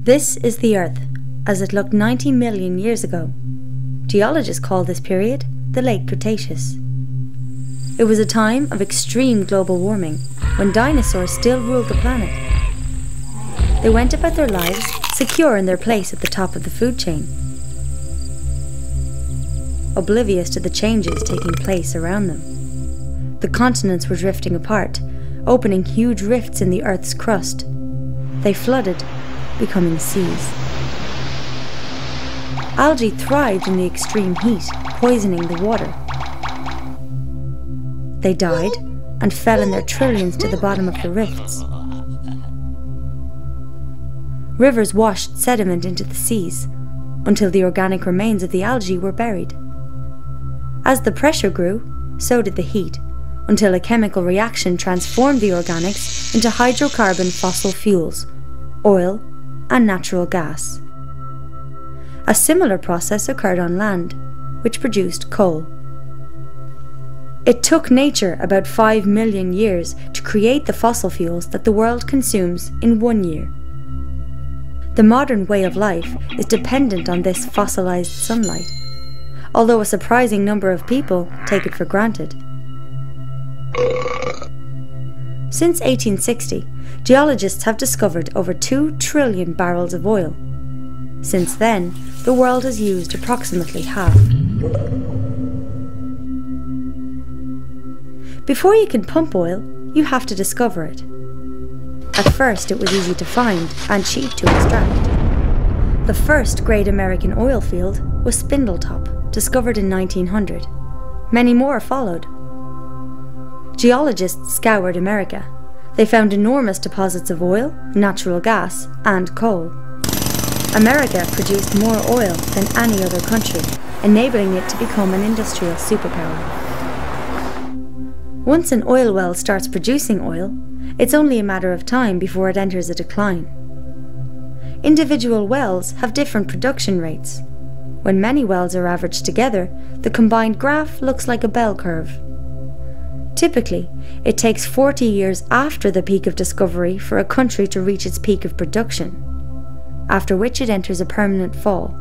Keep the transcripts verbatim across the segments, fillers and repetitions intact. This is the Earth, as it looked ninety million years ago. Geologists call this period the Late Cretaceous. It was a time of extreme global warming, when dinosaurs still ruled the planet. They went about their lives secure in their place at the top of the food chain, oblivious to the changes taking place around them. The continents were drifting apart, opening huge rifts in the Earth's crust. They flooded, becoming seas. Algae thrived in the extreme heat, poisoning the water. They died and fell in their trillions to the bottom of the rifts. Rivers washed sediment into the seas, until the organic remains of the algae were buried. As the pressure grew, so did the heat, until a chemical reaction transformed the organics into hydrocarbon fossil fuels, oil, and natural gas. A similar process occurred on land, which produced coal. It took nature about five million years to create the fossil fuels that the world consumes in one year. The modern way of life is dependent on this fossilized sunlight, although a surprising number of people take it for granted. Since eighteen sixty, geologists have discovered over two trillion barrels of oil. Since then, the world has used approximately half. Before you can pump oil, you have to discover it. At first, it was easy to find and cheap to extract. The first great American oil field was Spindletop, discovered in nineteen hundred. Many more followed. Geologists scoured America. They found enormous deposits of oil, natural gas, and coal. America produced more oil than any other country, enabling it to become an industrial superpower. Once an oil well starts producing oil, it's only a matter of time before it enters a decline. Individual wells have different production rates. When many wells are averaged together, the combined graph looks like a bell curve. Typically, it takes forty years after the peak of discovery for a country to reach its peak of production, after which it enters a permanent fall.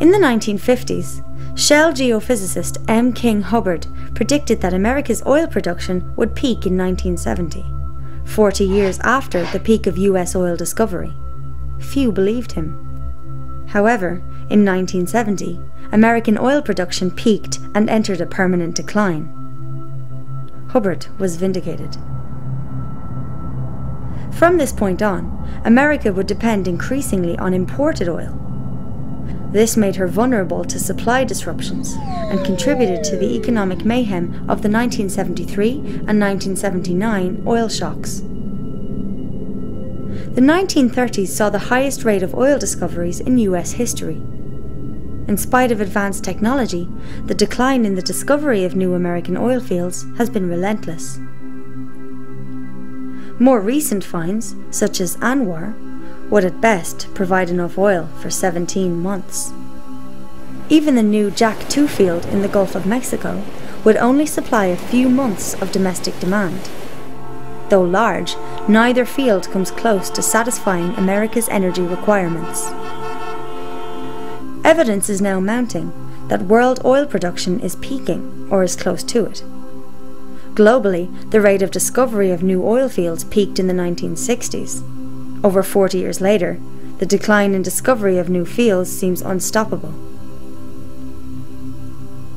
In the nineteen fifties, Shell geophysicist M. King Hubbert predicted that America's oil production would peak in nineteen seventy, forty years after the peak of U S oil discovery. Few believed him. However, in nineteen seventy, American oil production peaked and entered a permanent decline. Hubbert was vindicated. From this point on, America would depend increasingly on imported oil. This made her vulnerable to supply disruptions and contributed to the economic mayhem of the nineteen seventy-three and nineteen seventy-nine oil shocks. The nineteen thirties saw the highest rate of oil discoveries in U S history. In spite of advanced technology, the decline in the discovery of new American oil fields has been relentless. More recent finds, such as A N W R, would at best provide enough oil for seventeen months. Even the new Jack two field in the Gulf of Mexico would only supply a few months of domestic demand. Though large, neither field comes close to satisfying America's energy requirements. Evidence is now mounting that world oil production is peaking, or is close to it. Globally, the rate of discovery of new oil fields peaked in the nineteen sixties. Over forty years later, the decline in discovery of new fields seems unstoppable.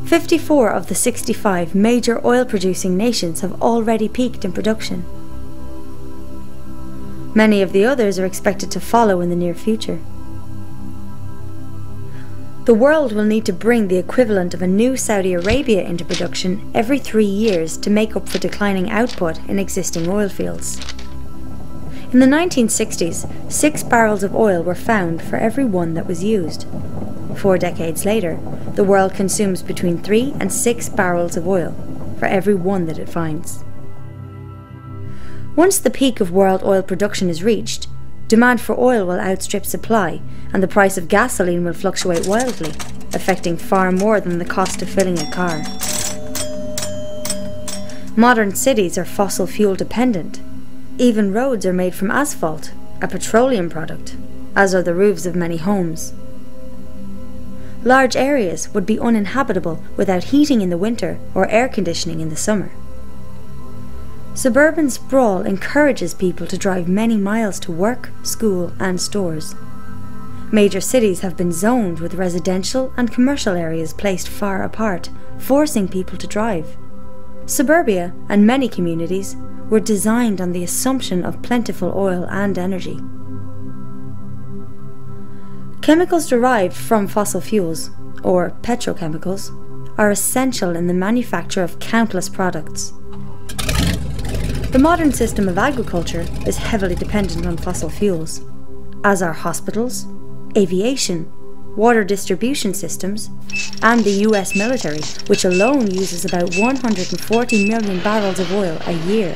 fifty-four of the sixty-five major oil-producing nations have already peaked in production. Many of the others are expected to follow in the near future. The world will need to bring the equivalent of a new Saudi Arabia into production every three years to make up for declining output in existing oil fields. In the nineteen sixties, six barrels of oil were found for every one that was used. Four decades later, the world consumes between three and six barrels of oil for every one that it finds. Once the peak of world oil production is reached, demand for oil will outstrip supply, and the price of gasoline will fluctuate wildly, affecting far more than the cost of filling a car. Modern cities are fossil fuel dependent. Even roads are made from asphalt, a petroleum product, as are the roofs of many homes. Large areas would be uninhabitable without heating in the winter or air conditioning in the summer. Suburban sprawl encourages people to drive many miles to work, school and stores. Major cities have been zoned with residential and commercial areas placed far apart, forcing people to drive. Suburbia and many communities were designed on the assumption of plentiful oil and energy. Chemicals derived from fossil fuels, or petrochemicals, are essential in the manufacture of countless products. The modern system of agriculture is heavily dependent on fossil fuels, as are hospitals, aviation, water distribution systems, and the U S military, which alone uses about one hundred forty million barrels of oil a year.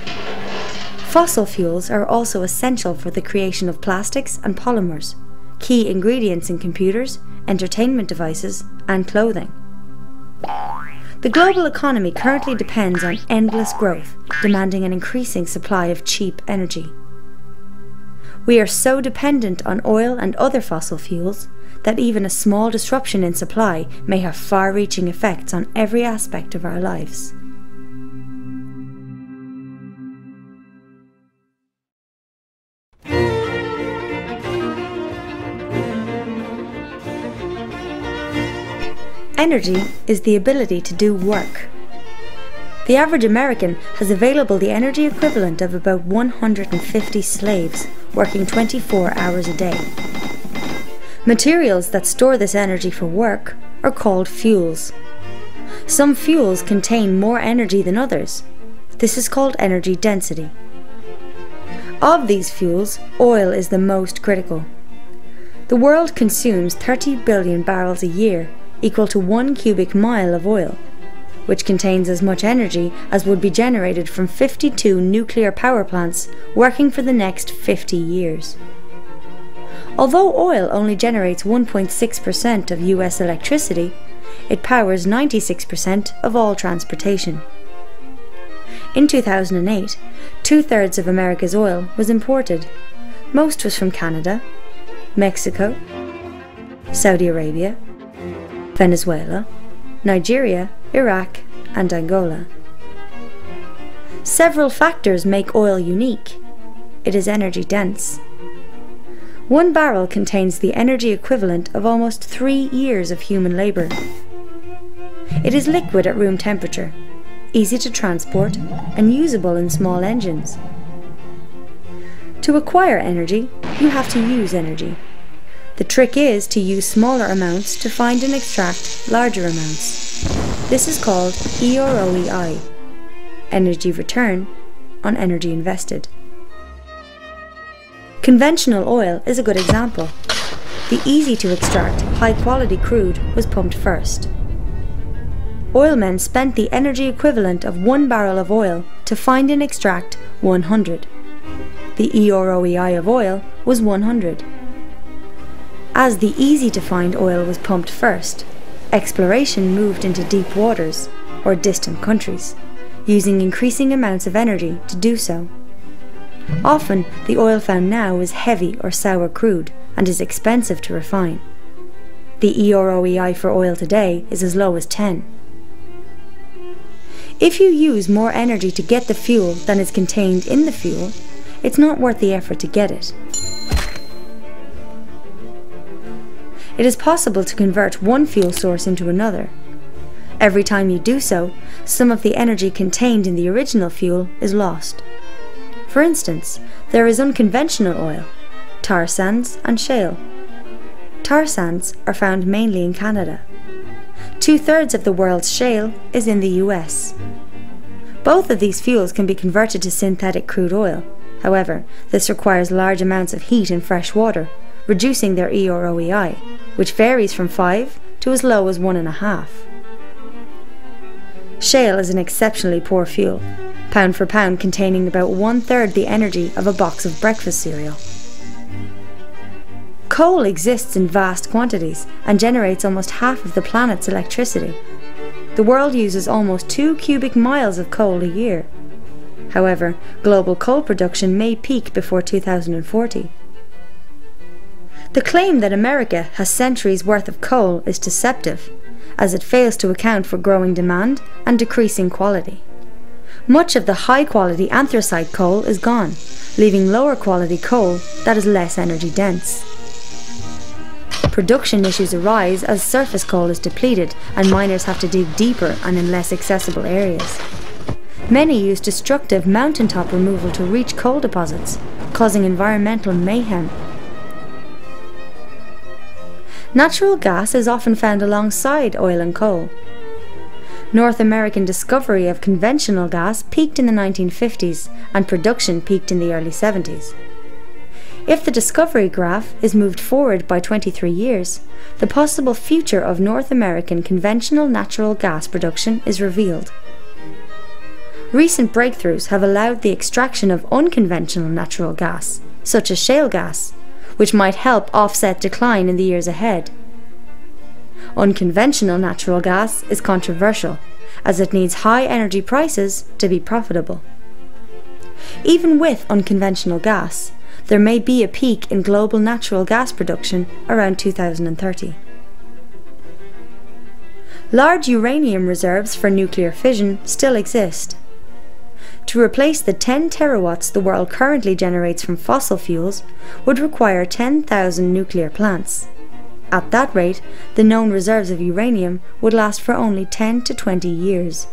Fossil fuels are also essential for the creation of plastics and polymers, key ingredients in computers, entertainment devices, and clothing. The global economy currently depends on endless growth, demanding an increasing supply of cheap energy. We are so dependent on oil and other fossil fuels that even a small disruption in supply may have far-reaching effects on every aspect of our lives. Energy is the ability to do work. The average American has available the energy equivalent of about one hundred fifty slaves working twenty-four hours a day. Materials that store this energy for work are called fuels. Some fuels contain more energy than others. This is called energy density. Of these fuels, oil is the most critical. The world consumes thirty billion barrels a year, equal to one cubic mile of oil, which contains as much energy as would be generated from fifty-two nuclear power plants working for the next fifty years. Although oil only generates one point six percent of U S electricity, it powers ninety-six percent of all transportation. In two thousand eight, two-thirds of America's oil was imported. Most was from Canada, Mexico, Saudi Arabia, Venezuela, Nigeria, Iraq, and Angola. Several factors make oil unique. It is energy dense. One barrel contains the energy equivalent of almost three years of human labor. It is liquid at room temperature, easy to transport, and usable in small engines. To acquire energy, you have to use energy. The trick is to use smaller amounts to find and extract larger amounts. This is called E R O E I, energy return on energy invested. Conventional oil is a good example. The easy to extract, high quality crude was pumped first. Oilmen spent the energy equivalent of one barrel of oil to find and extract one hundred. The E R O E I of oil was one hundred. As the easy-to-find oil was pumped first, exploration moved into deep waters, or distant countries, using increasing amounts of energy to do so. Often, the oil found now is heavy or sour crude, and is expensive to refine. The E R O E I for oil today is as low as ten. If you use more energy to get the fuel than is contained in the fuel, it's not worth the effort to get it. It is possible to convert one fuel source into another. Every time you do so, some of the energy contained in the original fuel is lost. For instance, There is unconventional oil, tar sands and shale. Tar sands are found mainly in Canada. Two-thirds of the world's shale is in the U S. Both of these fuels can be converted to synthetic crude oil. However, this requires large amounts of heat and fresh water, reducing their E R O E I, which varies from five to as low as one and a half. Shale is an exceptionally poor fuel, pound for pound containing about one-third the energy of a box of breakfast cereal. Coal exists in vast quantities and generates almost half of the planet's electricity. The world uses almost two cubic miles of coal a year. However, global coal production may peak before two thousand forty. The claim that America has centuries' worth of coal is deceptive, as it fails to account for growing demand and decreasing quality. Much of the high-quality anthracite coal is gone, leaving lower-quality coal that is less energy-dense. Production issues arise as surface coal is depleted and miners have to dig deeper and in less accessible areas. Many use destructive mountaintop removal to reach coal deposits, causing environmental mayhem. Natural gas is often found alongside oil and coal. North American discovery of conventional gas peaked in the nineteen fifties and production peaked in the early seventies. If the discovery graph is moved forward by twenty-three years, the possible future of North American conventional natural gas production is revealed. Recent breakthroughs have allowed the extraction of unconventional natural gas, such as shale gas, which might help offset decline in the years ahead. Unconventional natural gas is controversial, as it needs high energy prices to be profitable. Even with unconventional gas, there may be a peak in global natural gas production around two thousand thirty. Large uranium reserves for nuclear fission still exist. To replace the ten terawatts the world currently generates from fossil fuels would require ten thousand nuclear plants. At that rate, the known reserves of uranium would last for only ten to twenty years.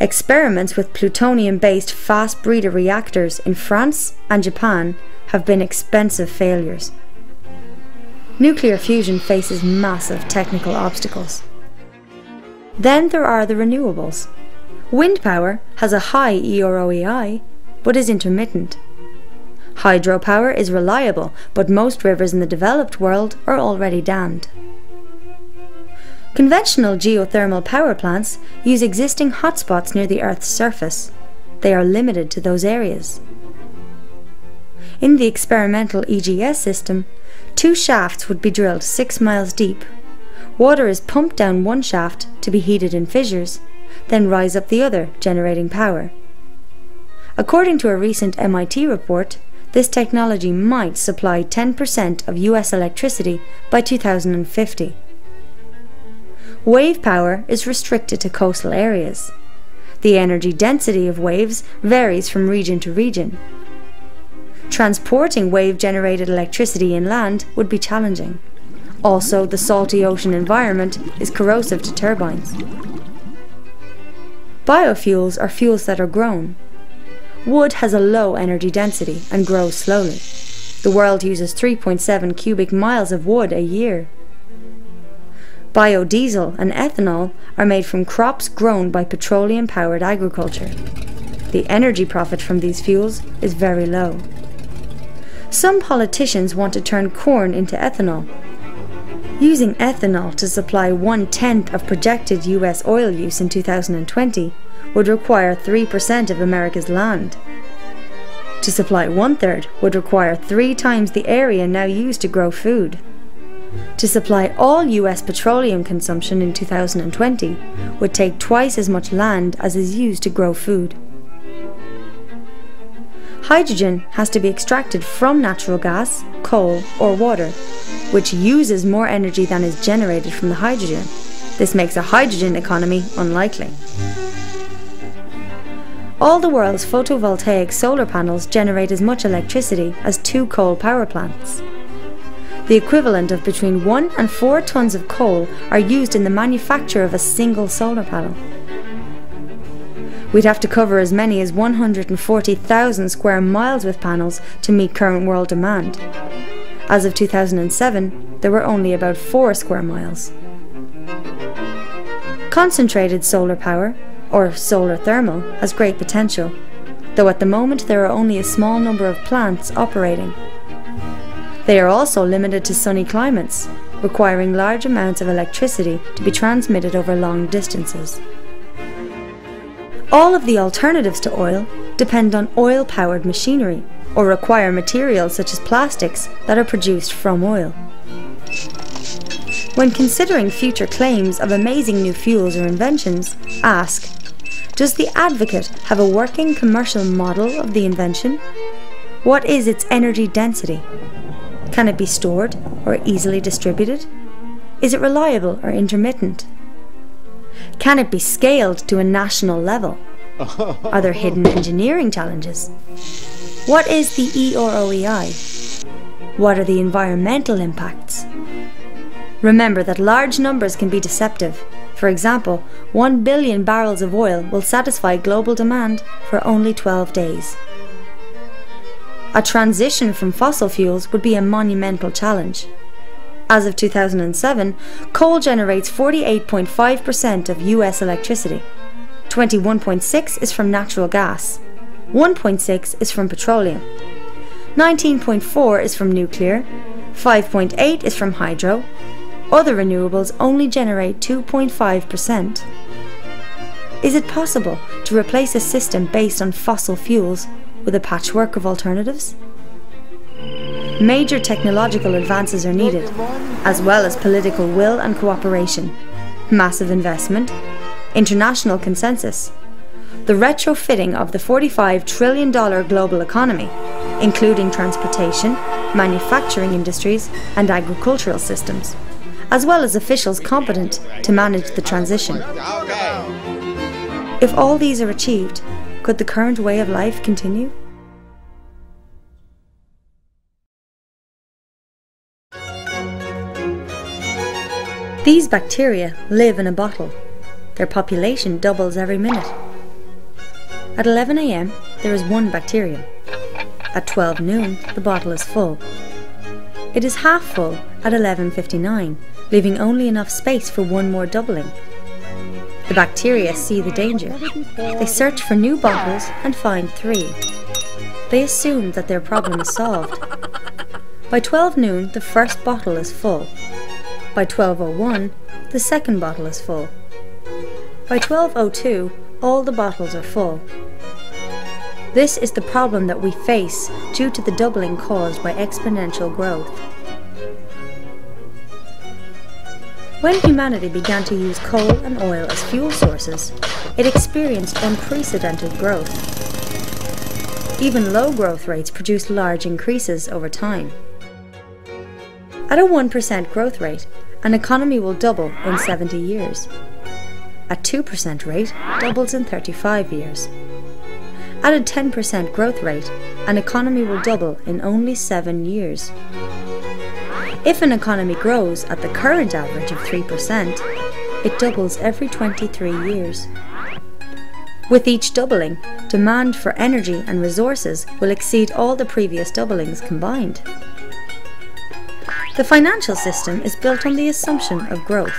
Experiments with plutonium-based fast breeder reactors in France and Japan have been expensive failures. Nuclear fusion faces massive technical obstacles. Then there are the renewables. Wind power has a high E R O E I, but is intermittent. Hydropower is reliable, but most rivers in the developed world are already dammed. Conventional geothermal power plants use existing hotspots near the Earth's surface. They are limited to those areas. In the experimental E G S system, two shafts would be drilled six miles deep. Water is pumped down one shaft to be heated in fissures, then rise up the other, generating power. According to a recent M I T report, this technology might supply ten percent of U S electricity by two thousand fifty. Wave power is restricted to coastal areas. The energy density of waves varies from region to region. Transporting wave-generated electricity inland would be challenging. Also, the salty ocean environment is corrosive to turbines. Biofuels are fuels that are grown. Wood has a low energy density and grows slowly. The world uses three point seven cubic miles of wood a year. Biodiesel and ethanol are made from crops grown by petroleum-powered agriculture. The energy profit from these fuels is very low. Some politicians want to turn corn into ethanol. Using ethanol to supply one-tenth of projected U S oil use in two thousand twenty would require three percent of America's land. To supply one-third would require three times the area now used to grow food. To supply all U S petroleum consumption in two thousand twenty would take twice as much land as is used to grow food. Hydrogen has to be extracted from natural gas, coal or water, which uses more energy than is generated from the hydrogen. This makes a hydrogen economy unlikely. All the world's photovoltaic solar panels generate as much electricity as two coal power plants. The equivalent of between one and four tons of coal are used in the manufacture of a single solar panel. We'd have to cover as many as one hundred forty thousand square miles with panels to meet current world demand. As of two thousand seven, there were only about four square miles. Concentrated solar power, or solar thermal, has great potential, though at the moment there are only a small number of plants operating. They are also limited to sunny climates, requiring large amounts of electricity to be transmitted over long distances. All of the alternatives to oil depend on oil-powered machinery, or require materials such as plastics that are produced from oil. When considering future claims of amazing new fuels or inventions, ask, does the advocate have a working commercial model of the invention? What is its energy density? Can it be stored or easily distributed? Is it reliable or intermittent? Can it be scaled to a national level? Are there hidden engineering challenges? What is the E R O E I? What are the environmental impacts? Remember that large numbers can be deceptive. For example, one billion barrels of oil will satisfy global demand for only twelve days. A transition from fossil fuels would be a monumental challenge. As of two thousand seven, coal generates forty-eight point five percent of U S electricity, twenty-one point six percent is from natural gas, one point six percent is from petroleum, nineteen point four percent is from nuclear, five point eight percent is from hydro. Other renewables only generate two point five percent. Is it possible to replace a system based on fossil fuels with a patchwork of alternatives? Major technological advances are needed, as well as political will and cooperation, massive investment, international consensus, the retrofitting of the forty-five trillion dollar global economy, including transportation, manufacturing industries and agricultural systems, as well as officials competent to manage the transition. If all these are achieved, could the current way of life continue? These bacteria live in a bottle. Their population doubles every minute. At eleven A M there is one bacterium. At twelve noon the bottle is full. It is half full at eleven fifty-nine, leaving only enough space for one more doubling. The bacteria see the danger. They search for new bottles and find three. They assume that their problem is solved. By twelve noon the first bottle is full. By twelve oh one, the second bottle is full. By twelve oh two, all the bottles are full. This is the problem that we face due to the doubling caused by exponential growth. When humanity began to use coal and oil as fuel sources, it experienced unprecedented growth. Even low growth rates produce large increases over time. At a one percent growth rate, an economy will double in seventy years. A two percent rate doubles in thirty-five years. At a ten percent growth rate, an economy will double in only seven years. If an economy grows at the current average of three percent, it doubles every twenty-three years. With each doubling, demand for energy and resources will exceed all the previous doublings combined. The financial system is built on the assumption of growth,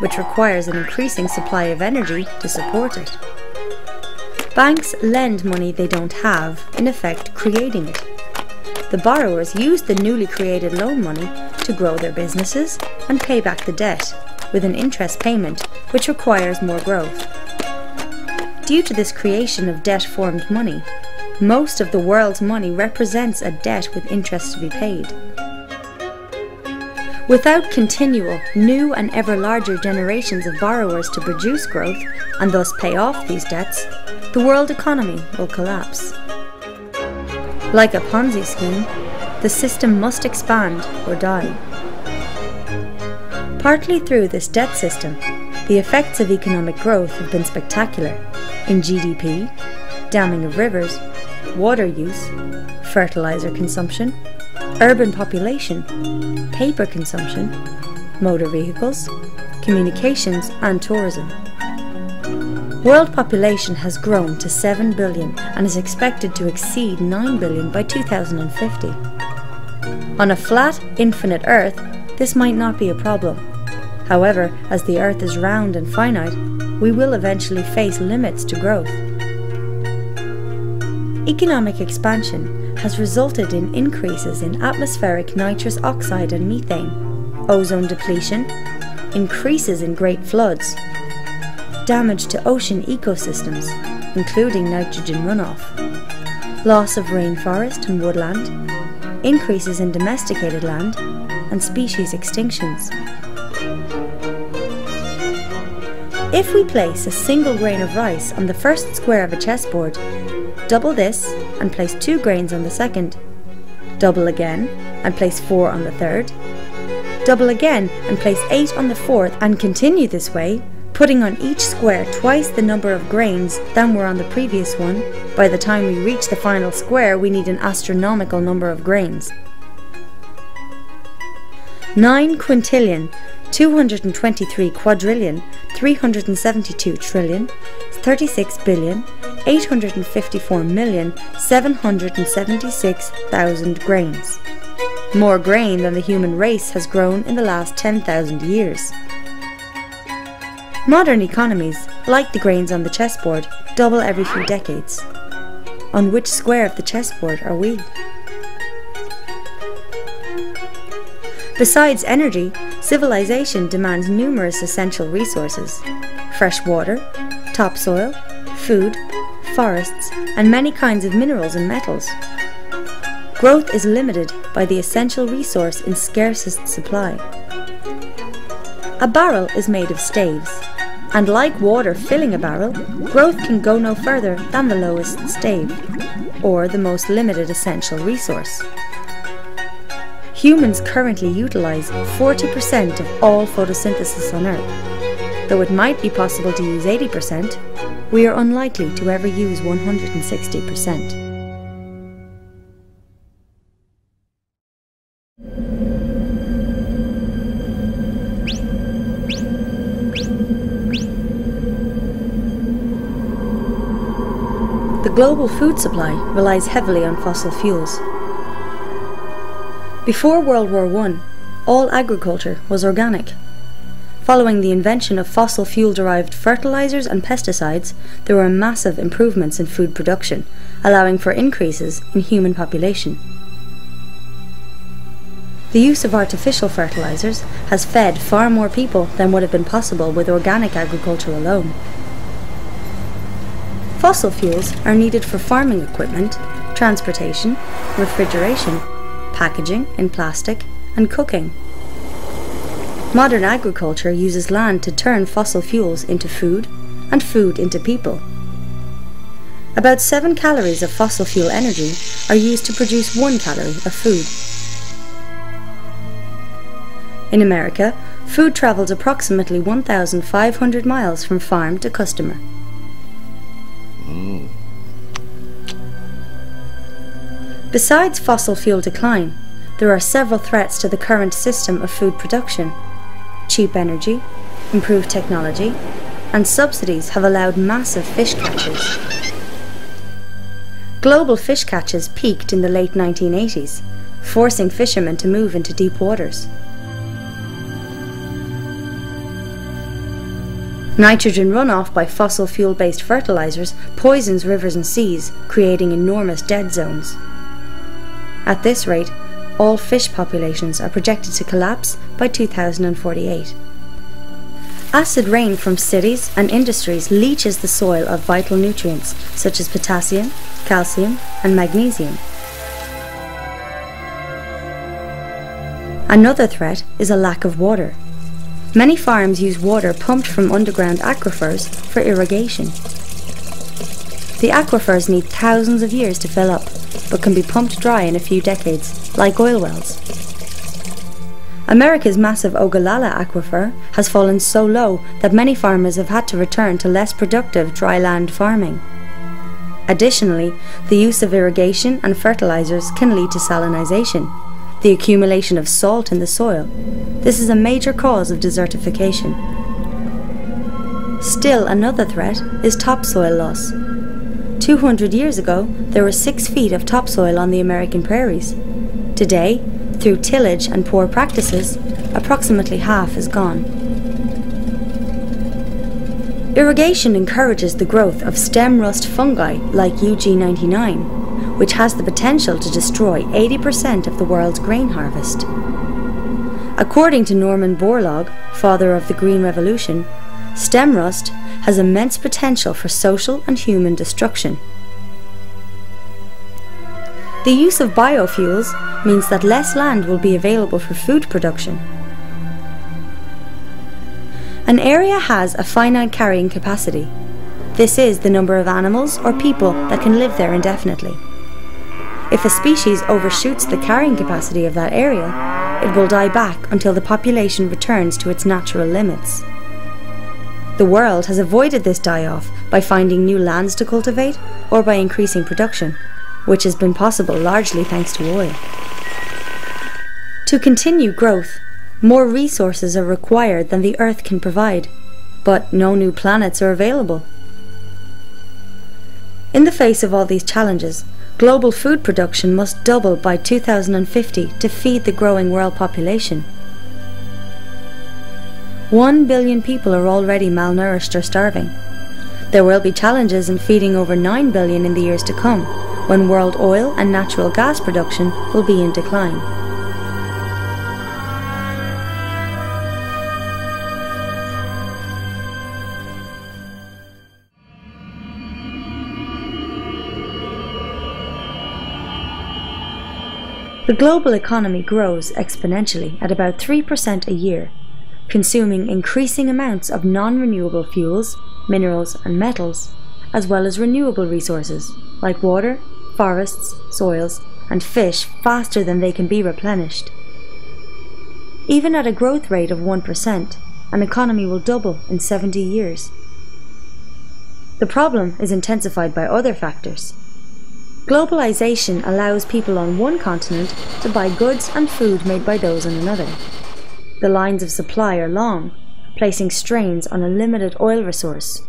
which requires an increasing supply of energy to support it. Banks lend money they don't have, in effect creating it. The borrowers use the newly created loan money to grow their businesses and pay back the debt, with an interest payment which requires more growth. Due to this creation of debt-formed money, most of the world's money represents a debt with interest to be paid. Without continual, new and ever larger generations of borrowers to produce growth, and thus pay off these debts, the world economy will collapse. Like a Ponzi scheme, the system must expand or die. Partly through this debt system, the effects of economic growth have been spectacular in G D P, damming of rivers, water use, fertilizer consumption, urban population, paper consumption, motor vehicles, communications and tourism. World population has grown to seven billion and is expected to exceed nine billion by two thousand fifty. On a flat, infinite Earth, this might not be a problem. However, as the Earth is round and finite, we will eventually face limits to growth. Economic expansion has resulted in increases in atmospheric nitrous oxide and methane, ozone depletion, increases in great floods, damage to ocean ecosystems, including nitrogen runoff, loss of rainforest and woodland, increases in domesticated land, and species extinctions. If we place a single grain of rice on the first square of a chessboard, double this and place two grains on the second, double again and place four on the third, double again and place eight on the fourth, and continue this way, putting on each square twice the number of grains than were on the previous one. By the time we reach the final square, we need an astronomical number of grains. nine quintillion, two hundred twenty-three quadrillion, three hundred seventy-two trillion, thirty-six billion, eight hundred fifty-four million, seven hundred seventy-six thousand grains. More grain than the human race has grown in the last ten thousand years. Modern economies, like the grains on the chessboard, double every few decades. On which square of the chessboard are we? Besides energy, civilization demands numerous essential resources: fresh water, topsoil, food, forests, and many kinds of minerals and metals. Growth is limited by the essential resource in scarcest supply. A barrel is made of staves, and like water filling a barrel, growth can go no further than the lowest stave, or the most limited essential resource. Humans currently utilize forty percent of all photosynthesis on Earth. Though it might be possible to use eighty percent, we are unlikely to ever use one hundred sixty percent. The global food supply relies heavily on fossil fuels. Before World War One, all agriculture was organic. Following the invention of fossil fuel-derived fertilizers and pesticides, there were massive improvements in food production, allowing for increases in human population. The use of artificial fertilizers has fed far more people than would have been possible with organic agriculture alone. Fossil fuels are needed for farming equipment, transportation, refrigeration, packaging in plastic, and cooking. Modern agriculture uses land to turn fossil fuels into food, and food into people. About seven calories of fossil fuel energy are used to produce one calorie of food. In America, food travels approximately one thousand five hundred miles from farm to customer. Mm. Besides fossil fuel decline, there are several threats to the current system of food production. Cheap energy, improved technology, and subsidies have allowed massive fish catches. Global fish catches peaked in the late nineteen eighties, forcing fishermen to move into deep waters. Nitrogen runoff by fossil fuel-based fertilizers poisons rivers and seas, creating enormous dead zones. At this rate, all fish populations are projected to collapse by two thousand forty-eight. Acid rain from cities and industries leaches the soil of vital nutrients such as potassium, calcium, and magnesium. Another threat is a lack of water. Many farms use water pumped from underground aquifers for irrigation. The aquifers need thousands of years to fill up, but can be pumped dry in a few decades, like oil wells. America's massive Ogallala aquifer has fallen so low that many farmers have had to return to less productive dry land farming. Additionally, the use of irrigation and fertilizers can lead to salinization, the accumulation of salt in the soil. This is a major cause of desertification. Still another threat is topsoil loss. two hundred years ago, there were six feet of topsoil on the American prairies. Today, through tillage and poor practices, approximately half is gone. Irrigation encourages the growth of stem rust fungi like U G ninety-nine, which has the potential to destroy eighty percent of the world's grain harvest. According to Norman Borlaug, father of the Green Revolution, stem rust has immense potential for social and human destruction. The use of biofuels means that less land will be available for food production. An area has a finite carrying capacity. This is the number of animals or people that can live there indefinitely. If a species overshoots the carrying capacity of that area, it will die back until the population returns to its natural limits. The world has avoided this die-off by finding new lands to cultivate or by increasing production, which has been possible largely thanks to oil. To continue growth, more resources are required than the Earth can provide, but no new planets are available. In the face of all these challenges, global food production must double by two thousand fifty to feed the growing world population. One billion people are already malnourished or starving. There will be challenges in feeding over nine billion in the years to come, when world oil and natural gas production will be in decline. The global economy grows exponentially at about three percent a year, consuming increasing amounts of non-renewable fuels, minerals and metals, as well as renewable resources like water, forests, soils and fish faster than they can be replenished. Even at a growth rate of one percent, an economy will double in seventy years. The problem is intensified by other factors. Globalization allows people on one continent to buy goods and food made by those on another. The lines of supply are long, placing strains on a limited oil resource.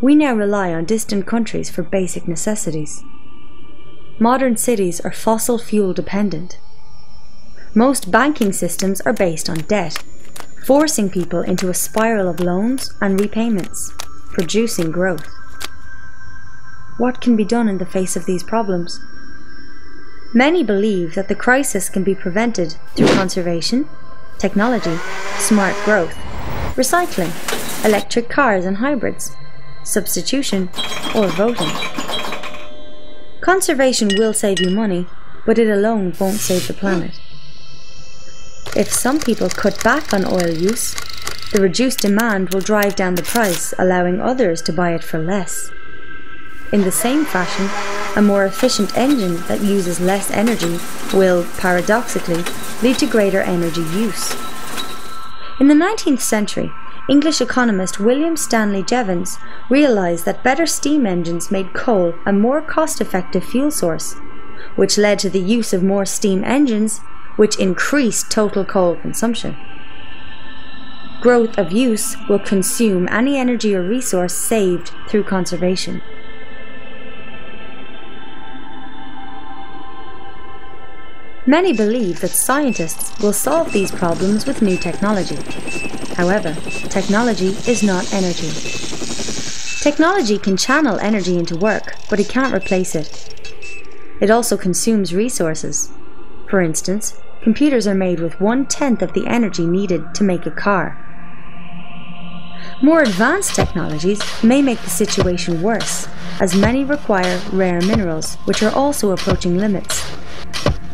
We now rely on distant countries for basic necessities. Modern cities are fossil fuel dependent. Most banking systems are based on debt, forcing people into a spiral of loans and repayments, producing growth. What can be done in the face of these problems? Many believe that the crisis can be prevented through conservation, technology, smart growth, recycling, electric cars and hybrids, substitution, or voting. Conservation will save you money, but it alone won't save the planet. If some people cut back on oil use, the reduced demand will drive down the price, allowing others to buy it for less. In the same fashion, a more efficient engine that uses less energy will, paradoxically, lead to greater energy use. In the nineteenth century, English economist William Stanley Jevons realized that better steam engines made coal a more cost-effective fuel source, which led to the use of more steam engines, which increased total coal consumption. Growth of use will consume any energy or resource saved through conservation. Many believe that scientists will solve these problems with new technology. However, technology is not energy. Technology can channel energy into work, but it can't replace it. It also consumes resources. For instance, computers are made with one-tenth of the energy needed to make a car. More advanced technologies may make the situation worse, as many require rare minerals, which are also approaching limits.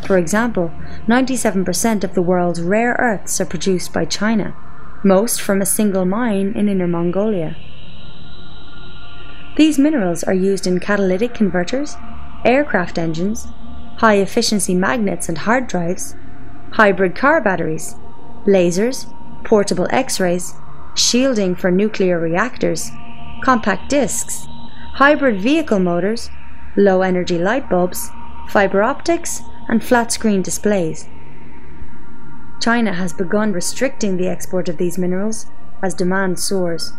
For example, ninety-seven percent of the world's rare earths are produced by China, most from a single mine in Inner Mongolia. These minerals are used in catalytic converters, aircraft engines, high-efficiency magnets and hard drives, hybrid car batteries, lasers, portable X-rays, shielding for nuclear reactors, compact discs, hybrid vehicle motors, low-energy light bulbs, fiber optics, and flat-screen displays. China has begun restricting the export of these minerals, as demand soars.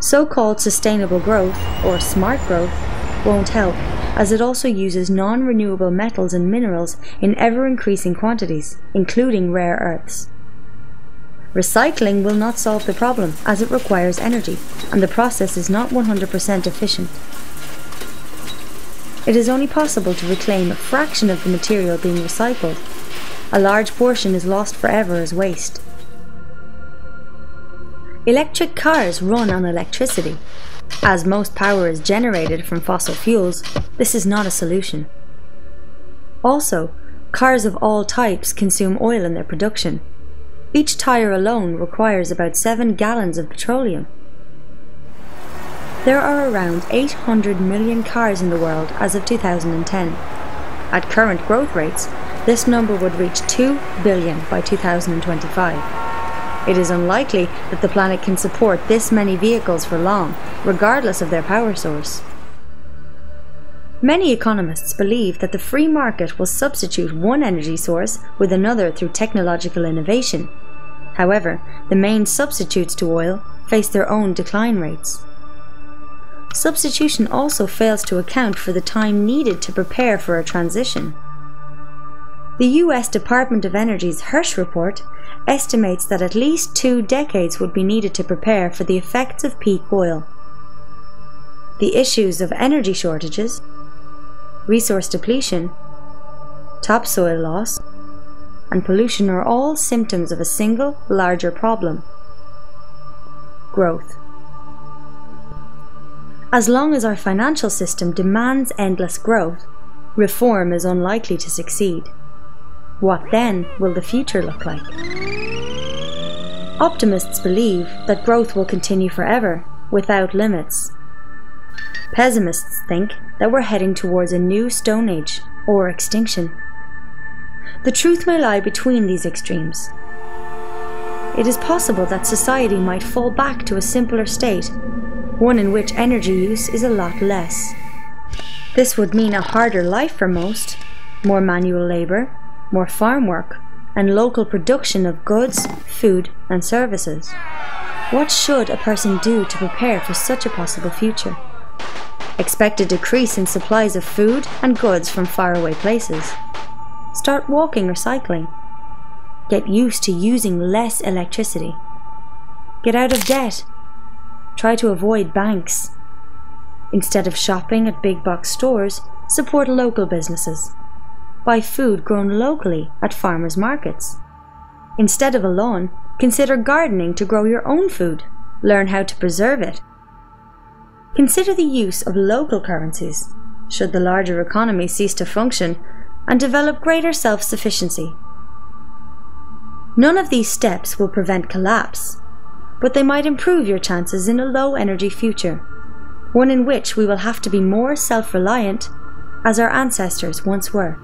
So-called sustainable growth, or smart growth, won't help, as it also uses non-renewable metals and minerals in ever-increasing quantities, including rare earths. Recycling will not solve the problem, as it requires energy, and the process is not one hundred percent efficient. It is only possible to reclaim a fraction of the material being recycled. A large portion is lost forever as waste. Electric cars run on electricity. As most power is generated from fossil fuels, this is not a solution. Also, cars of all types consume oil in their production. Each tire alone requires about seven gallons of petroleum. There are around eight hundred million cars in the world as of two thousand ten. At current growth rates, this number would reach two billion by two thousand twenty-five. It is unlikely that the planet can support this many vehicles for long, regardless of their power source. Many economists believe that the free market will substitute one energy source with another through technological innovation. However, the main substitutes to oil face their own decline rates. Substitution also fails to account for the time needed to prepare for a transition. The U S Department of Energy's Hirsch report estimates that at least two decades would be needed to prepare for the effects of peak oil, the issues of energy shortages, resource depletion, topsoil loss, and pollution are all symptoms of a single, larger problem: growth. As long as our financial system demands endless growth, reform is unlikely to succeed. What then will the future look like? Optimists believe that growth will continue forever, without limits. Pessimists think that we're heading towards a new Stone Age, or extinction. The truth may lie between these extremes. It is possible that society might fall back to a simpler state, one in which energy use is a lot less. This would mean a harder life for most, more manual labor, more farm work, and local production of goods, food, and services. What should a person do to prepare for such a possible future? Expect a decrease in supplies of food and goods from faraway places. Start walking or cycling. Get used to using less electricity. Get out of debt. Try to avoid banks. Instead of shopping at big box stores, support local businesses. Buy food grown locally at farmers' markets. Instead of a lawn, consider gardening to grow your own food. Learn how to preserve it. Consider the use of local currencies, should the larger economy cease to function, and develop greater self-sufficiency. None of these steps will prevent collapse, but they might improve your chances in a low-energy future, one in which we will have to be more self-reliant, as our ancestors once were.